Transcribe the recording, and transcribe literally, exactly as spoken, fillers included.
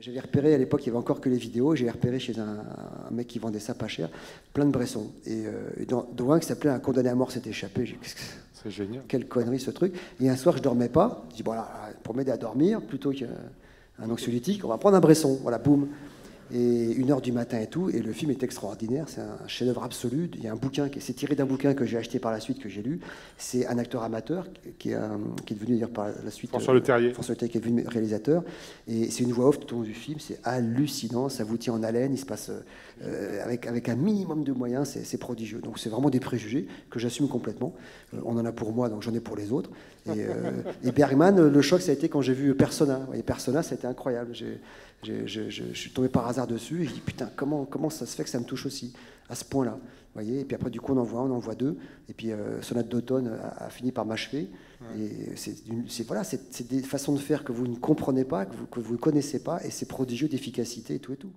J'avais repéré à l'époque, il n'y avait encore que les vidéos, j'ai repéré chez un, un mec qui vendait ça pas cher, plein de Bresson. Et euh, dans, dans un qui s'appelait Un condamné à mort s'est échappé. C'est génial. Quelle connerie ce truc. Et un soir, je ne dormais pas. Je dis, bon, là, pour m'aider à dormir, plutôt qu'un anxiolytique, on va prendre un Bresson. Voilà, boum. Et une heure du matin et tout. Et le film est extraordinaire. C'est un chef-d'œuvre absolu. Il y a un bouquin, c'est tiré d'un bouquin que j'ai acheté par la suite, que j'ai lu. C'est un acteur amateur qui est, un, qui est devenu d'ailleurs par la suite. François Leterrier. François Leterrier qui est devenu réalisateur. Et c'est une voix off tout au long du film. C'est hallucinant. Ça vous tient en haleine. Il se passe euh, avec, avec un minimum de moyens. C'est prodigieux. Donc c'est vraiment des préjugés que j'assume complètement. Euh, on en a pour moi, donc j'en ai pour les autres. Et, euh, et Bergman, le choc, ça a été quand j'ai vu Persona. Et Persona, ça a été incroyable. Je, je, je, je suis tombé par hasard dessus et je dis putain comment, comment ça se fait que ça me touche aussi à ce point là, voyez. Et puis après du coup on en voit on en voit deux et puis euh, Sonate d'automne a, a fini par m'achever, ouais. Et c'est voilà, c'est des façons de faire que vous ne comprenez pas, que vous, que vous ne connaissez pas, et c'est prodigieux d'efficacité et tout et tout.